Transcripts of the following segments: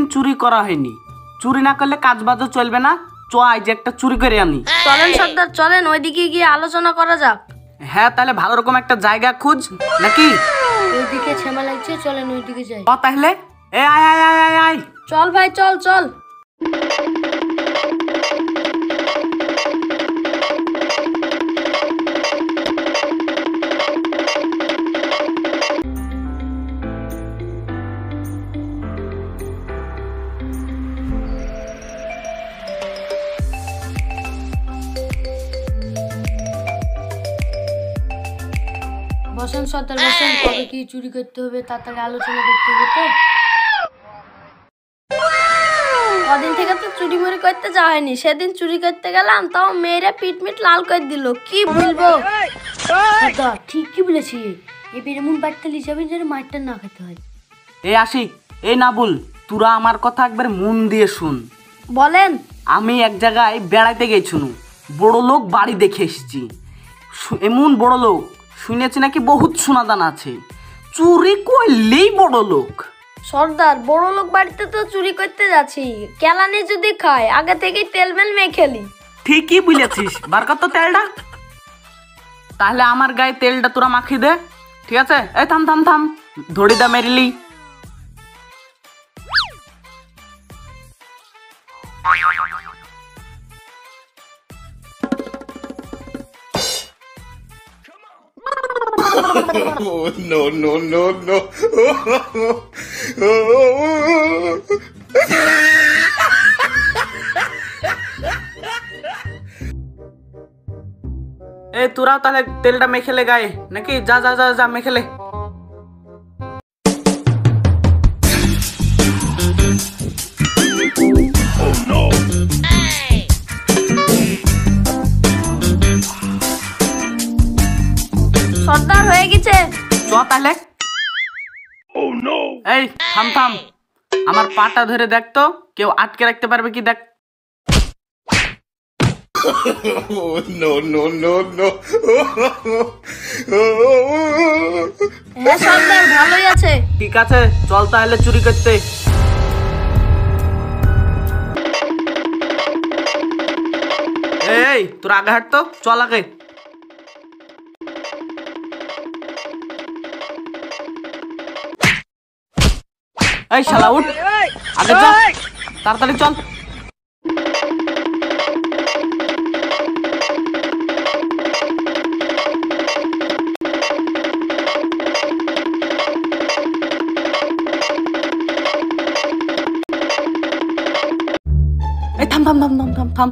दिन चूरी करा है नी। चूरी ना करले काज बाजो चलबे ना। चो आज একটা চুরি করে আনি। চলেন সর্দার চলেন ওইদিকে গিয়ে আলোচনা করা যাক। হ্যাঁ তাহলে ভালো রকম একটা জায়গা খোঁজ নাকি? ওইদিকে ছেমা লাগছে চলেন ওইদিকে যাই। ও তাহলে এ আয় আয় আয় আয় চল ভাই চল চল। বসেন সর্দার বসেন কবে কি চুরি করতে হবে তাড়াতাড়ি আলোচনা করতে হবে তো। কদিন থেকে তো চুরি মুরি করতে যাওয়া হয়নি, সেদিন চুরি করতে গেলাম তাও মেয়েরা পিটমিট লাল করে দিল, কি বলবো। ঠিক কি বলেছি, এবার এমন বাড়িতে যাবেন যেন মাঠটা না খেতে হয়। এ আশিক এ না বল তোরা আমার কথা একবার মন দিয়ে শুন। বলেন। আমি এক জায়গায় বেড়াইতে গেছিনু, বড় লোক বাড়ি দেখে এসছি, এমন বড় লোক শুনেছি নাকি বহুত সোনাদান আছে, চুরি করলেই বড় লোক। সর্দার বড় লোক বাড়িতে তো চুরি করতে যাচ্ছি, কেলানি যদি খায় আগে থেকে তেল বেল মেখেলি। ঠিকই বলেছিস, বার কর তো তেলটা। তাহলে আমার গায়ে তেলটা তোরা মাখি দে, ঠিক আছে? এই থাম থাম থাম ধরি দা মেরিলি। Oh, no, no, no, no. এ তোরা তাহলে তেলটা মেখেলে গায়ে নাকি? যা যা যা যা মেখেলে। সর্দার হয়ে গেছে। এই থাম থাম আমার পাটা ধরে দেখ তো কেউ আটকে রাখতে পারবে কি দেখ। সর্দার ভালোই আছে। ঠিক আছে চল তাহলে চুরি করতে। এই তোর আগে হাঁটতো চল আগে। এই শালা উঠ আগে যা তাড়াতাড়ি চল। এই থাম থাম থাম থাম থাম থাম।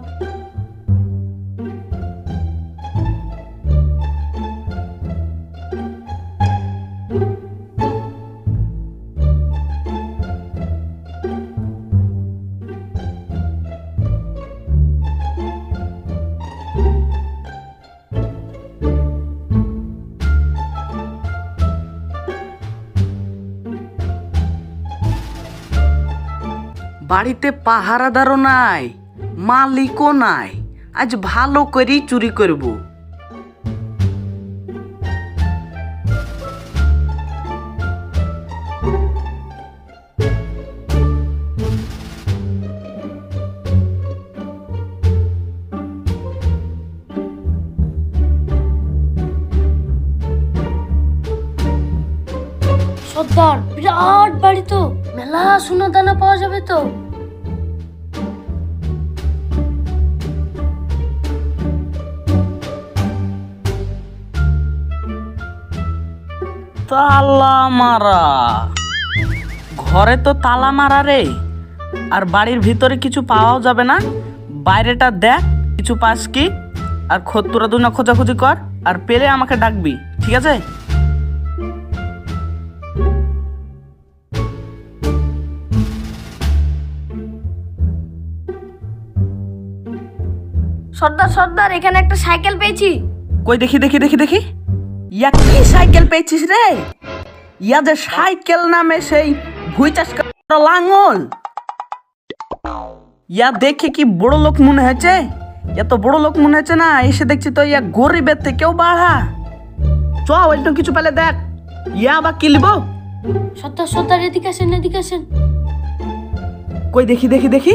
বাড়িতে পাহারাদারও নাই মালিকও নাই, আজ ভালো করেই চুরি করব। সর্দার বিরাট বাড়ি তো, মেলা সোনা দানা পাওয়া যাবে তো। তালা মারা ঘরে তো তালা মারা রে, আর বাড়ির ভিতরে কিছু পাওয়াও যাবে না। বাইরেটা দেখ কিছু পাস কি, আর খোঁজতোরা দুনা খোঁজাখুঁজি কর, আর পেলে আমাকে ডাকবি, ঠিক আছে? সর্দার সর্দার এখানে একটা সাইকেল পেয়েছি। কই দেখি দেখি দেখি দেখি, ইয়া কি সাইকেল পেয়েছিস রে? ইয়া যে সাইকেল নামে সেই ভুঁই চাষ করা লাঙল, ইয়া দেখে কি বড় লোক মনে হয়েছে? এত বড় লোক মনে হয়েছে না, এসে দেখছি তো ইয়া গরিবের থেকেও বাড়া। চ ওইটা কিছু পেলে দেখ, ইয়া বা কিনবো। সর্দার সর্দার এদিকে আসেন এদিকে আসেন। কই দেখি দেখি দেখি।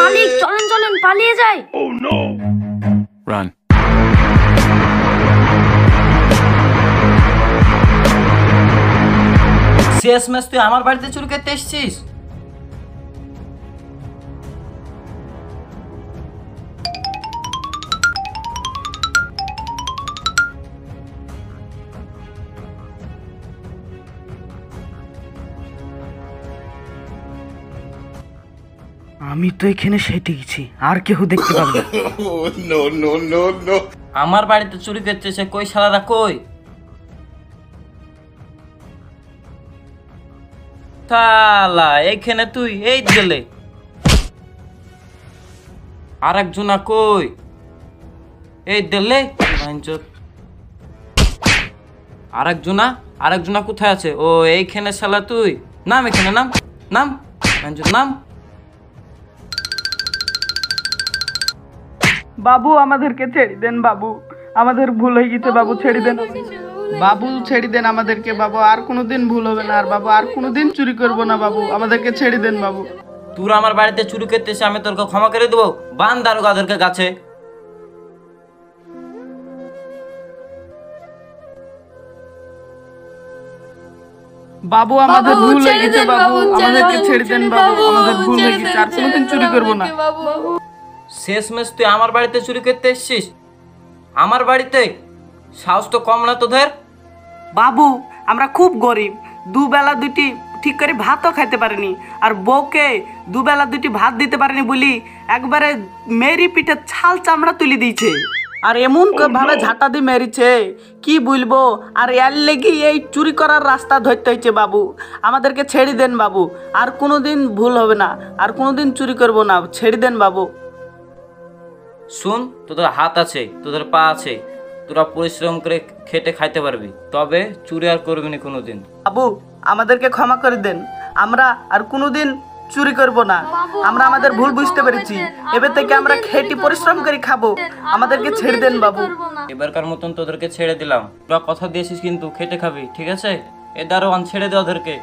মালিক চলেন চলেন পালিয়ে যাই। Oh no! Run! শেষ ম্যাচ তুই আমার বাড়িতে চুরি করতে এসেছিস? আমি তো এখানে সেটে গেছি, আর কেউ দেখতে পাবো না। আমার বাড়িতে চুরি করতে এসে কই শালারা কই? শালা এখানে তুই, এই গেলে আর একজনা কই? এই দেলে আর একজনা, আর একজনা কোথায় আছে? ও এইখানে। শালা তুই নাম, এখানে নাম, নাম নাম। বাবু আমাদেরকে ছেড়ে দেন বাবু, আমাদের ভুল হয়ে গেছে বাবু, ছেড়ে দেন বাবু, ছেড়ে দেন আমাদেরকে বাবু, আর কোনোদিন ভুল হবে না আর বাবু, আর কোনোদিন চুরি করব না বাবু, আমাদেরকে ছেড়ে দেন বাবু। তোরা আমার বাড়িতে চুরি করতে এসে আমি তোরকে ক্ষমা করে দেবো? বান দারোগাদেরকে কাছে বাবু, আমাদের ভুল হয়ে গেছে বাবু, আমাদেরকে ছেড়ে দেন বাবু, আমাদের ভুল হয়ে গেছে, আর কোনোদিন চুরি করব না। শেষ মেশ তুই আমার বাড়িতে চুরি করতে এসছিস? আমার বাড়িতে? সাহস তো কম না তোদের। বাবু আমরা খুব গরিব, দুবেলা দুটি ঠিক করে ভাতও খাইতে পারিনি, আর বউকে দুবেলা দুটি ভাত দিতে পারিনি বলি একবারে মেরি পিঠে ছাল চামড়া তুলে দিয়েছে, আর এমন ভাবে ঝাঁটা দিয়ে মেরেছে কি বলবো, আর এর লেগে এই চুরি করার রাস্তা ধরতে হয়েছে বাবু, আমাদেরকে ছেড়ে দেন বাবু, আর কোনোদিন ভুল হবে না, আর কোনোদিন চুরি করবো না, ছেড়ে দেন বাবু। শুন, তোদের হাত আছে, তোদের পা আছে, তোরা পরিশ্রম করে খেটে খাইতে পারবি, তবে চুরি আর করবি না কোনোদিন। বাবু আমাদেরকে ক্ষমা করে দেন, আমরা আর কোনোদিন চুরি করব না, আমরা আমাদের ভুল বুঝতে পেরেছি, এবার থেকে আমরা খেটে পরিশ্রম করে খাবো, আমাদেরকে ছেড়ে দেন বাবু। এবারকার মতন তোদেরকে ছেড়ে দিলাম, তোরা কথা দিয়েছিস কিন্তু খেটে খাবি, ঠিক আছে? এ দারোয়ান ছেড়ে দে ওদেরকে।